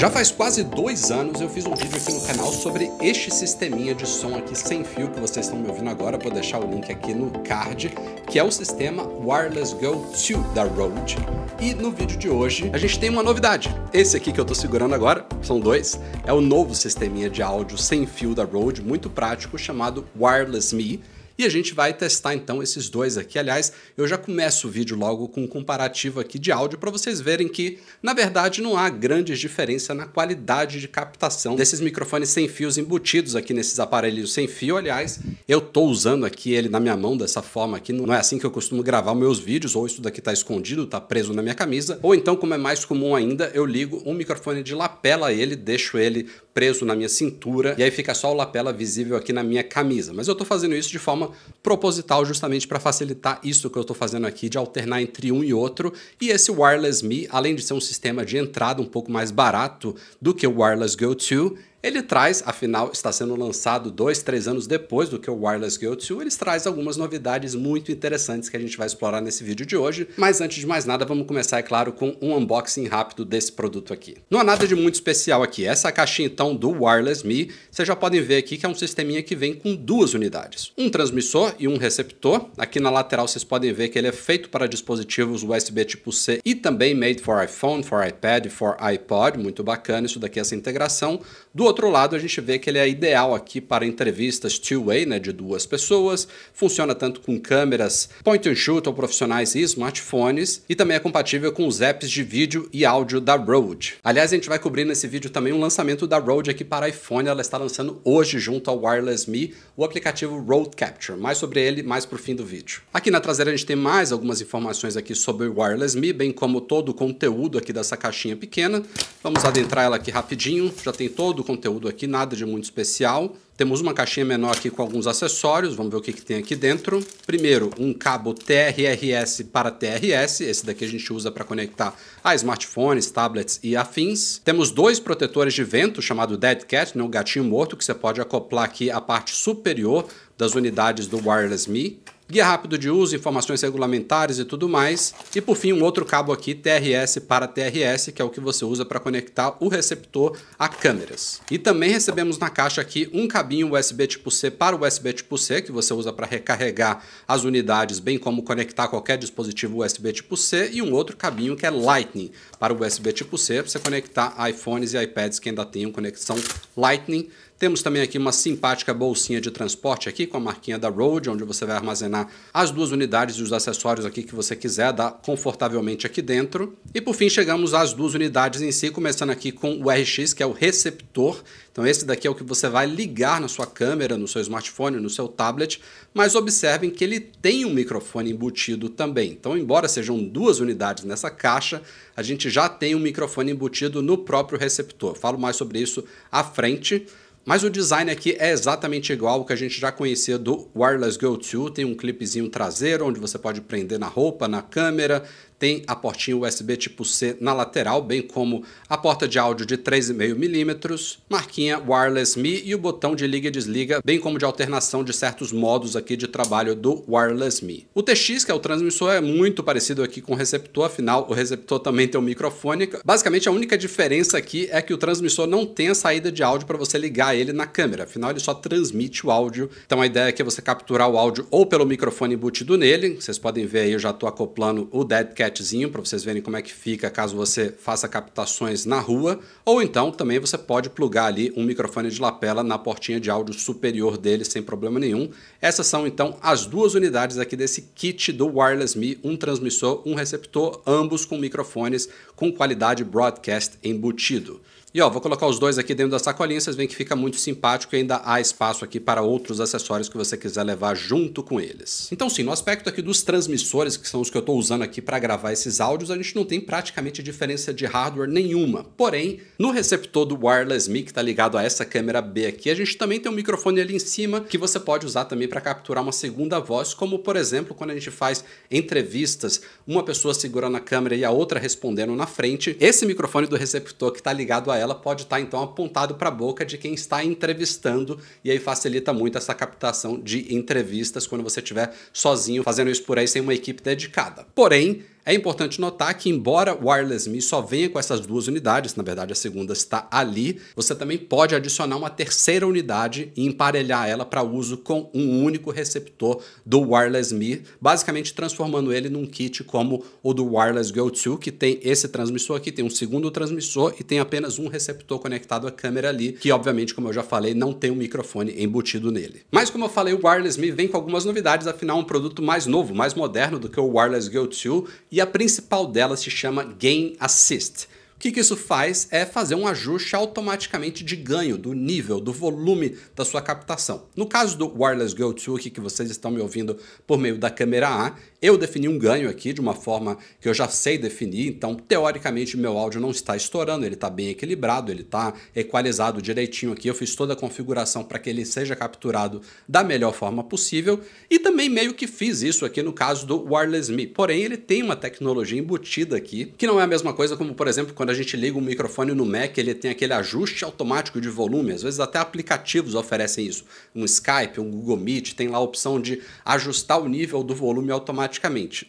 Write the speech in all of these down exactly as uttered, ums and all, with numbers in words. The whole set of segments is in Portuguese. Já faz quase dois anos eu fiz um vídeo aqui no canal sobre este sisteminha de som aqui sem fio que vocês estão me ouvindo agora, vou deixar o link aqui no card, que é o sistema Wireless Go dois da Rode. E no vídeo de hoje a gente tem uma novidade. Esse aqui que eu tô segurando agora, são dois, é o novo sisteminha de áudio sem fio da Rode, muito prático, chamado Wireless Me. E a gente vai testar então esses dois aqui. Aliás, eu já começo o vídeo logo com um comparativo aqui de áudio para vocês verem que, na verdade, não há grandes diferenças na qualidade de captação desses microfones sem fios embutidos aqui nesses aparelhos sem fio. Aliás, eu tô usando aqui ele na minha mão dessa forma aqui. Não é assim que eu costumo gravar meus vídeos, ou isso daqui tá escondido, tá preso na minha camisa. Ou então, como é mais comum ainda, eu ligo um microfone de lapela a ele, deixo ele preso na minha cintura e aí fica só o lapela visível aqui na minha camisa. Mas eu tô fazendo isso de forma proposital justamente para facilitar isso que eu estou fazendo aqui, de alternar entre um e outro. E esse Wireless Me, além de ser um sistema de entrada um pouco mais barato do que o Wireless Go dois, ele traz, afinal está sendo lançado dois, três anos depois do que o Wireless Go dois, eles traz algumas novidades muito interessantes que a gente vai explorar nesse vídeo de hoje. Mas antes de mais nada, vamos começar, é claro, com um unboxing rápido desse produto aqui. Não há nada de muito especial aqui. Essa caixinha então do Wireless Me, vocês já podem ver aqui que é um sisteminha que vem com duas unidades, um transmissor e um receptor. Aqui na lateral vocês podem ver que ele é feito para dispositivos U S B tipo C e também made for iPhone, for iPad, for iPod. Muito bacana isso daqui, essa integração. Do outro lado, a gente vê que ele é ideal aqui para entrevistas two-way, né, de duas pessoas. Funciona tanto com câmeras point and shoot ou profissionais e smartphones, e também é compatível com os apps de vídeo e áudio da Rode. Aliás, a gente vai cobrir nesse vídeo também um lançamento da Rode aqui para iPhone. Ela está lançando hoje, junto ao Wireless Me, o aplicativo Rode Capture. Mais sobre ele, mais para o fim do vídeo. Aqui na traseira a gente tem mais algumas informações aqui sobre o Wireless Me, bem como todo o conteúdo aqui dessa caixinha pequena. Vamos adentrar ela aqui rapidinho. Já tem todo o conteúdo conteúdo aqui, nada de muito especial. Temos uma caixinha menor aqui com alguns acessórios, vamos ver o que, que tem aqui dentro. Primeiro, um cabo T R R S para T R S, esse daqui a gente usa para conectar a smartphones, tablets e afins. Temos dois protetores de vento, chamado Dead Cat, né, um gatinho morto, que você pode acoplar aqui a parte superior das unidades do Wireless Me. Guia rápido de uso, informações regulamentares e tudo mais. E por fim, um outro cabo aqui, T R S para T R S, que é o que você usa para conectar o receptor a câmeras. E também recebemos na caixa aqui um cabinho U S B tipo C para U S B tipo C, que você usa para recarregar as unidades, bem como conectar qualquer dispositivo U S B tipo C. E um outro cabinho que é Lightning para U S B tipo C, para você conectar iPhones e iPads que ainda tenham conexão Lightning. Temos também aqui uma simpática bolsinha de transporte aqui com a marquinha da Rode, onde você vai armazenar as duas unidades e os acessórios aqui que você quiser, dá confortavelmente aqui dentro. E por fim chegamos às duas unidades em si, começando aqui com o R X, que é o receptor. Então esse daqui é o que você vai ligar na sua câmera, no seu smartphone, no seu tablet, mas observem que ele tem um microfone embutido também. Então, embora sejam duas unidades nessa caixa, a gente já tem um microfone embutido no próprio receptor. Falo mais sobre isso à frente. Mas o design aqui é exatamente igual ao que a gente já conhecia do Wireless Go dois. Tem um clipezinho traseiro, onde você pode prender na roupa, na câmera. Tem a portinha U S B tipo C na lateral, bem como a porta de áudio de três vírgula cinco milímetros, marquinha Wireless Me e o botão de liga e desliga, bem como de alternação de certos modos aqui de trabalho do Wireless Me. O T X, que é o transmissor, é muito parecido aqui com o receptor, afinal o receptor também tem um microfone. Basicamente a única diferença aqui é que o transmissor não tem a saída de áudio para você ligar ele na câmera, afinal ele só transmite o áudio. Então a ideia aqui é você capturar o áudio ou pelo microfone embutido nele. Vocês podem ver aí, eu já estou acoplando o Dead Cat para vocês verem como é que fica caso você faça captações na rua, ou então também você pode plugar ali um microfone de lapela na portinha de áudio superior dele sem problema nenhum. Essas são então as duas unidades aqui desse kit do Wireless Me, um transmissor, um receptor, ambos com microfones com qualidade broadcast embutido. E ó, vou colocar os dois aqui dentro da sacolinha, vocês veem que fica muito simpático e ainda há espaço aqui para outros acessórios que você quiser levar junto com eles. Então sim, no aspecto aqui dos transmissores, que são os que eu estou usando aqui para gravar esses áudios, a gente não tem praticamente diferença de hardware nenhuma. Porém, no receptor do Wireless Me, que está ligado a essa câmera B aqui, a gente também tem um microfone ali em cima que você pode usar também para capturar uma segunda voz, como por exemplo, quando a gente faz entrevistas, uma pessoa segurando a câmera e a outra respondendo na frente. Esse microfone do receptor que está ligado a ela pode estar então apontado para a boca de quem está entrevistando, e aí facilita muito essa captação de entrevistas quando você estiver sozinho fazendo isso por aí sem uma equipe dedicada. Porém, É importante notar que, embora o Wireless Mi só venha com essas duas unidades, na verdade a segunda está ali, você também pode adicionar uma terceira unidade e emparelhar ela para uso com um único receptor do Wireless Mi, basicamente transformando ele num kit como o do Wireless Go dois, que tem esse transmissor aqui, tem um segundo transmissor e tem apenas um receptor conectado à câmera ali, que obviamente, como eu já falei, não tem um microfone embutido nele. Mas como eu falei, o Wireless Mi vem com algumas novidades, afinal é um produto mais novo, mais moderno do que o Wireless Go dois, e a principal delas se chama Gain Assist. O que que isso faz é fazer um ajuste automaticamente de ganho, do nível, do volume da sua captação. No caso do Wireless Go dois, aqui que vocês estão me ouvindo por meio da câmera A, eu defini um ganho aqui de uma forma que eu já sei definir, então teoricamente meu áudio não está estourando, ele está bem equilibrado, ele está equalizado direitinho aqui, eu fiz toda a configuração para que ele seja capturado da melhor forma possível e também meio que fiz isso aqui no caso do Wireless Mi, porém ele tem uma tecnologia embutida aqui, que não é a mesma coisa como, por exemplo, quando a gente liga um microfone no Mac, ele tem aquele ajuste automático de volume, às vezes até aplicativos oferecem isso, um Skype, um Google Meet, tem lá a opção de ajustar o nível do volume automaticamente.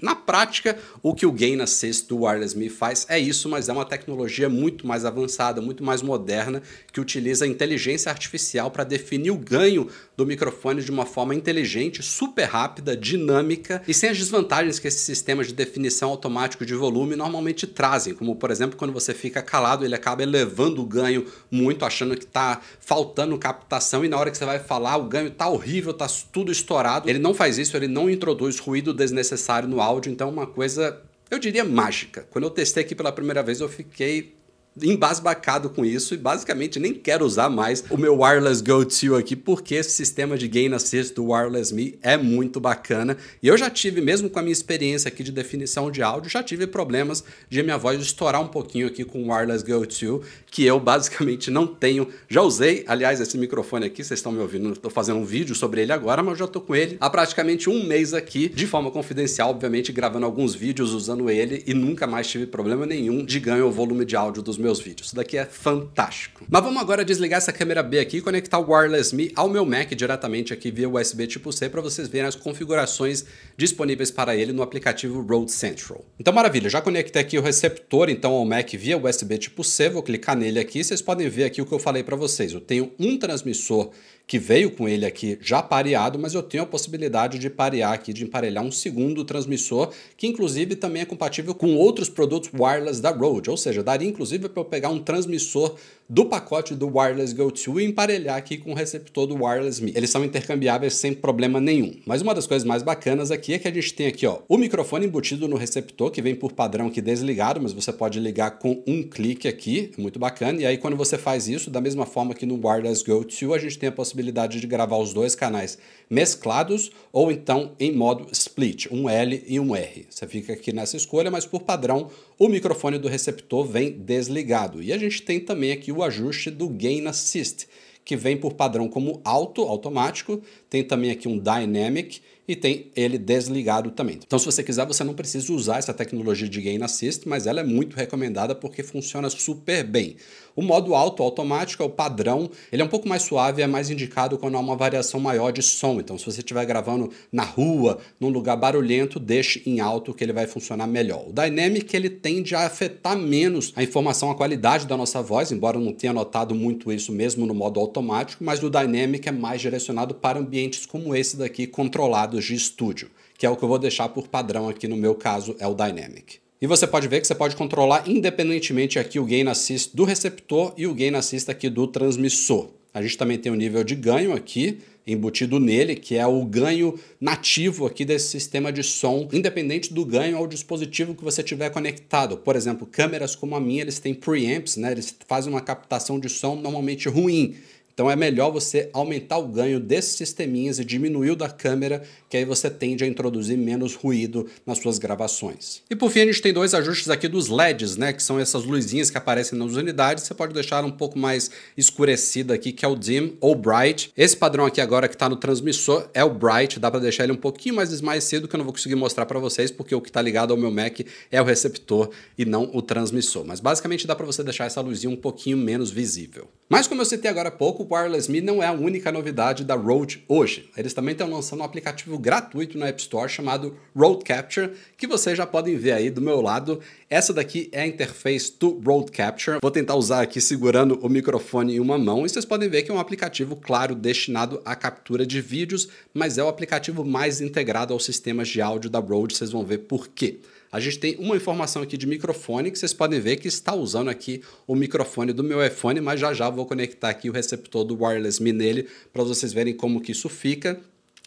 Na prática, o que o Gain Assist do Wireless Mi faz é isso, mas é uma tecnologia muito mais avançada, muito mais moderna, que utiliza a inteligência artificial para definir o ganho do microfone de uma forma inteligente, super rápida, dinâmica e sem as desvantagens que esses sistemas de definição automático de volume normalmente trazem, como por exemplo, quando você fica calado, ele acaba elevando o ganho muito, achando que tá faltando captação e na hora que você vai falar o ganho tá horrível, tá tudo estourado. Ele não faz isso, ele não introduz ruído desnecessário no áudio, então é uma coisa, eu diria, mágica. Quando eu testei aqui pela primeira vez, eu fiquei embasbacado com isso e basicamente nem quero usar mais o meu Wireless Go dois aqui, porque esse sistema de Gain Assist do Wireless Mi é muito bacana e eu já tive, mesmo com a minha experiência aqui de definição de áudio, já tive problemas de minha voz estourar um pouquinho aqui com o Wireless Go dois, que eu basicamente não tenho, já usei, aliás, esse microfone aqui, vocês estão me ouvindo, estou fazendo um vídeo sobre ele agora, mas eu já estou com ele há praticamente um mês aqui, de forma confidencial, obviamente, gravando alguns vídeos usando ele e nunca mais tive problema nenhum de ganho ou volume de áudio dos meus vídeos. Isso daqui é fantástico. Mas vamos agora desligar essa câmera B aqui e conectar o Wireless Mi ao meu Mac diretamente aqui via U S B tipo C para vocês verem as configurações disponíveis para ele no aplicativo Rode Central. Então maravilha, já conectei aqui o receptor então ao Mac via U S B tipo C, vou clicar nele aqui, vocês podem ver aqui o que eu falei para vocês. Eu tenho um transmissor que veio com ele aqui já pareado, mas eu tenho a possibilidade de parear aqui, de emparelhar um segundo transmissor, que inclusive também é compatível com outros produtos wireless da Rode, ou seja, daria inclusive para eu pegar um transmissor do pacote do Wireless Go dois e emparelhar aqui com o receptor do Wireless Mi. Eles são intercambiáveis sem problema nenhum. Mas uma das coisas mais bacanas aqui é que a gente tem aqui ó, o microfone embutido no receptor, que vem por padrão aqui desligado, mas você pode ligar com um clique aqui, muito bacana. E aí quando você faz isso, da mesma forma que no Wireless Go dois, a gente tem a possibilidade de gravar os dois canais mesclados ou então em modo split, um L e um R. Você fica aqui nessa escolha, mas por padrão o microfone do receptor vem desligado. E a gente tem também aqui o o ajuste do Gain Assist, que vem por padrão como alto, automático, tem também aqui um Dynamic e tem ele desligado também. Então se você quiser, você não precisa usar essa tecnologia de Gain Assist, mas ela é muito recomendada porque funciona super bem. O modo alto automático é o padrão, ele é um pouco mais suave, é mais indicado quando há uma variação maior de som. Então se você estiver gravando na rua, num lugar barulhento, deixe em alto que ele vai funcionar melhor. O Dynamic ele tende a afetar menos a informação, a qualidade da nossa voz, embora eu não tenha notado muito isso mesmo no modo automático, mas o Dynamic é mais direcionado para ambientes como esse daqui, controlados de estúdio, que é o que eu vou deixar por padrão aqui no meu caso, é o Dynamic. E você pode ver que você pode controlar independentemente aqui o Gain Assist do receptor e o Gain Assist aqui do transmissor. A gente também tem o nível de ganho aqui, embutido nele, que é o ganho nativo aqui desse sistema de som, independente do ganho ao dispositivo que você tiver conectado. Por exemplo, câmeras como a minha, eles têm preamps, né? Eles fazem uma captação de som normalmente ruim. Então é melhor você aumentar o ganho desses sisteminhas e diminuir o da câmera, que aí você tende a introduzir menos ruído nas suas gravações. E por fim a gente tem dois ajustes aqui dos L E Ds, né, que são essas luzinhas que aparecem nas unidades, você pode deixar um pouco mais escurecida aqui, que é o Dim ou Bright. Esse padrão aqui agora que tá no transmissor é o Bright, dá para deixar ele um pouquinho mais esmaecido, que eu não vou conseguir mostrar para vocês, porque o que tá ligado ao meu Mac é o receptor e não o transmissor. Mas basicamente dá para você deixar essa luzinha um pouquinho menos visível. Mas como eu citei agora há pouco, pouco, o Wireless Me não é a única novidade da Rode hoje. Eles também estão lançando um aplicativo gratuito na App Store chamado Rode Capture, que vocês já podem ver aí do meu lado. Essa daqui é a interface do Rode Capture. Vou tentar usar aqui segurando o microfone em uma mão e vocês podem ver que é um aplicativo, claro, destinado à captura de vídeos, mas é o aplicativo mais integrado aos sistemas de áudio da Rode, vocês vão ver por quê. A gente tem uma informação aqui de microfone que vocês podem ver que está usando aqui o microfone do meu iPhone, mas já já vou conectar aqui o receptor do Wireless Me nele para vocês verem como que isso fica.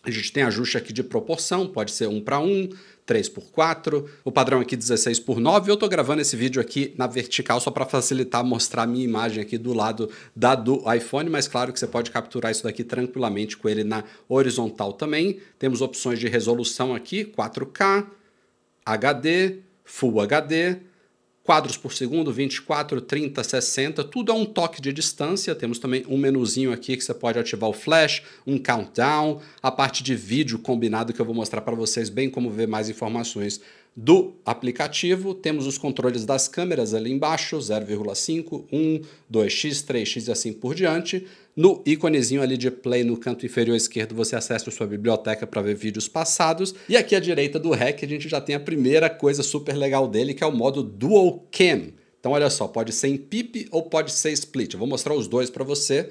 A gente tem ajuste aqui de proporção, pode ser um para um, três por quatro, o padrão aqui dezesseis por nove. Eu tô gravando esse vídeo aqui na vertical só para facilitar mostrar a minha imagem aqui do lado da do iPhone, mas claro que você pode capturar isso daqui tranquilamente com ele na horizontal também. Temos opções de resolução aqui, quatro K, H D, Full H D, quadros por segundo, vinte e quatro, trinta, sessenta, tudo a um toque de distância. Temos também um menuzinho aqui que você pode ativar o flash, um countdown, a parte de vídeo combinado que eu vou mostrar para vocês bem como ver mais informações do aplicativo. Temos os controles das câmeras ali embaixo, zero vírgula cinco, um, dois X, três X e assim por diante. No íconezinho ali de play no canto inferior esquerdo você acessa a sua biblioteca para ver vídeos passados. E aqui à direita do Rec a gente já tem a primeira coisa super legal dele, que é o modo Dual Cam. Então olha só, pode ser em P I P ou pode ser Split. Eu vou mostrar os dois para você.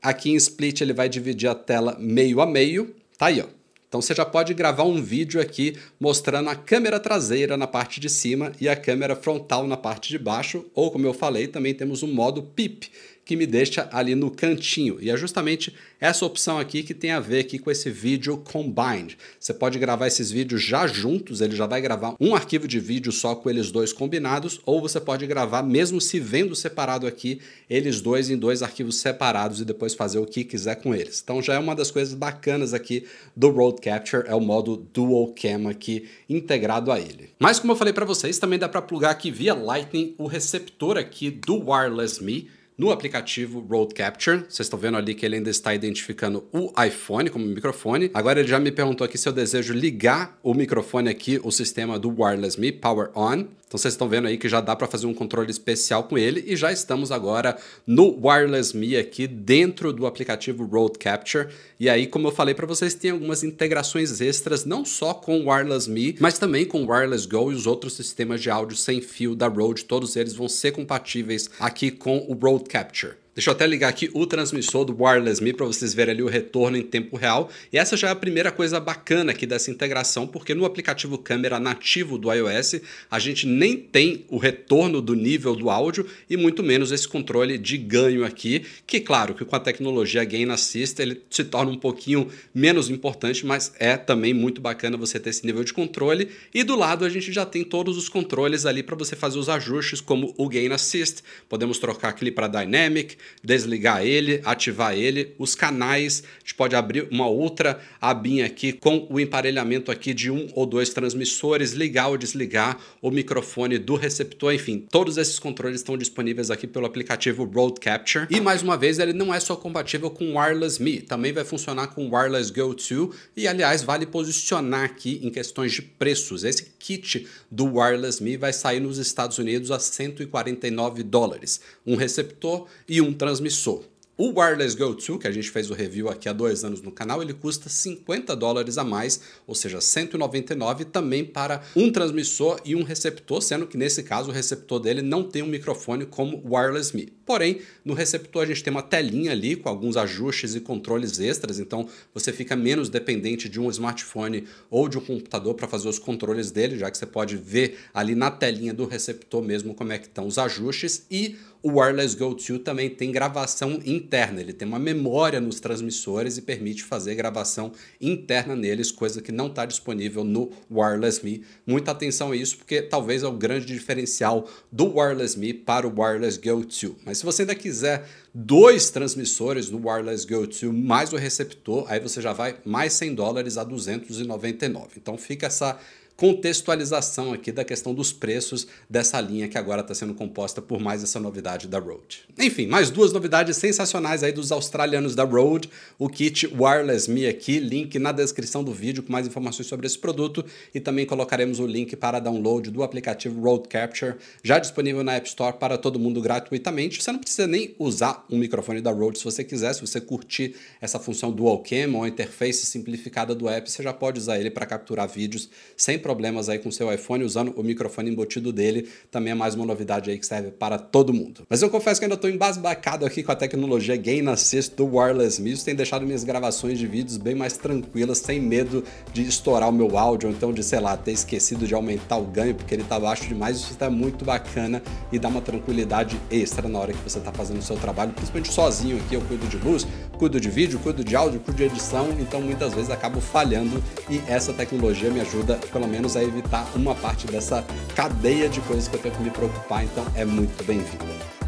Aqui em Split ele vai dividir a tela meio a meio. Tá aí, ó. Então você já pode gravar um vídeo aqui mostrando a câmera traseira na parte de cima e a câmera frontal na parte de baixo, ou como eu falei, também temos o modo P I P, que me deixa ali no cantinho. E é justamente essa opção aqui que tem a ver aqui com esse vídeo combined. Você pode gravar esses vídeos já juntos, ele já vai gravar um arquivo de vídeo só com eles dois combinados, ou você pode gravar mesmo se vendo separado aqui, eles dois em dois arquivos separados e depois fazer o que quiser com eles. Então já é uma das coisas bacanas aqui do Rode Capture, é o modo Dual Cam aqui integrado a ele. Mas como eu falei para vocês, também dá para plugar aqui via Lightning o receptor aqui do Wireless Me no aplicativo Rode Capture. Vocês estão vendo ali que ele ainda está identificando o iPhone como microfone. Agora ele já me perguntou aqui se eu desejo ligar o microfone aqui, o sistema do Wireless Me, Power On. Então vocês estão vendo aí que já dá para fazer um controle especial com ele e já estamos agora no Wireless Me aqui dentro do aplicativo Rode Capture. E aí, como eu falei para vocês, tem algumas integrações extras, não só com o Wireless Me, mas também com o Wireless Go e os outros sistemas de áudio sem fio da Rode. Todos eles vão ser compatíveis aqui com o Rode Capture. Deixa eu até ligar aqui o transmissor do Wireless Me para vocês verem ali o retorno em tempo real. E essa já é a primeira coisa bacana aqui dessa integração, porque no aplicativo câmera nativo do iOS, a gente nem tem o retorno do nível do áudio e muito menos esse controle de ganho aqui, que claro, que com a tecnologia Gain Assist ele se torna um pouquinho menos importante, mas é também muito bacana você ter esse nível de controle. E do lado a gente já tem todos os controles ali para você fazer os ajustes, como o Gain Assist. Podemos trocar aqui para Dynamic, desligar ele, ativar ele, os canais. A gente pode abrir uma outra abinha aqui com o emparelhamento aqui de um ou dois transmissores, ligar ou desligar o microfone do receptor, enfim, todos esses controles estão disponíveis aqui pelo aplicativo Rode Capture. E mais uma vez, ele não é só compatível com Wireless Me, também vai funcionar com Wireless Go dois, e aliás, vale posicionar aqui em questões de preços. Esse kit do Wireless Me vai sair nos Estados Unidos a cento e quarenta e nove dólares, um receptor e um transmissor. O Wireless Go dois, que a gente fez o review aqui há dois anos no canal, ele custa cinquenta dólares a mais, ou seja, cento e noventa e nove, também para um transmissor e um receptor, sendo que nesse caso o receptor dele não tem um microfone como o Wireless Me. Porém, no receptor a gente tem uma telinha ali com alguns ajustes e controles extras, então você fica menos dependente de um smartphone ou de um computador para fazer os controles dele, já que você pode ver ali na telinha do receptor mesmo como é que estão os ajustes. E o Wireless Go dois também tem gravação interna, ele tem uma memória nos transmissores e permite fazer gravação interna neles, coisa que não está disponível no Wireless Me. Muita atenção a isso, porque talvez é o grande diferencial do Wireless Me para o Wireless Go dois. Mas se você ainda quiser dois transmissores no Wireless Go dois mais o receptor, aí você já vai mais cem dólares a duzentos e noventa e nove. Então fica essa contextualização aqui da questão dos preços dessa linha que agora está sendo composta por mais essa novidade da Rode. Enfim, mais duas novidades sensacionais aí dos australianos da Rode, o kit Wireless Mi aqui, link na descrição do vídeo com mais informações sobre esse produto e também colocaremos o link para download do aplicativo Rode Capture, já disponível na App Store para todo mundo gratuitamente. Você não precisa nem usar um microfone da Rode se você quiser, se você curtir essa função Dual Cam ou a interface simplificada do app, você já pode usar ele para capturar vídeos sem problemas aí com seu iPhone, usando o microfone embutido dele. Também é mais uma novidade aí que serve para todo mundo. Mas eu confesso que ainda estou embasbacado aqui com a tecnologia Gain Assist do Wireless Mi. Isso tem deixado minhas gravações de vídeos bem mais tranquilas, sem medo de estourar o meu áudio, ou então de, sei lá, ter esquecido de aumentar o ganho, porque ele tá baixo demais. Isso tá muito bacana e dá uma tranquilidade extra na hora que você tá fazendo o seu trabalho, principalmente sozinho aqui. Eu cuido de luz, cuido de vídeo, cuido de áudio, cuido de edição, então muitas vezes acabo falhando e essa tecnologia me ajuda pelo menos a evitar uma parte dessa cadeia de coisas que eu tenho que me preocupar, então é muito bem-vinda.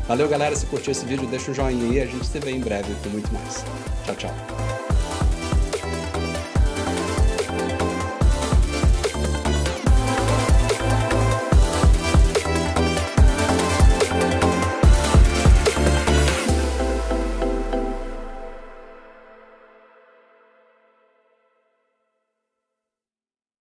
Valeu galera, se curtiu esse vídeo deixa um joinha aí, a gente se vê em breve com muito mais. Tchau, tchau.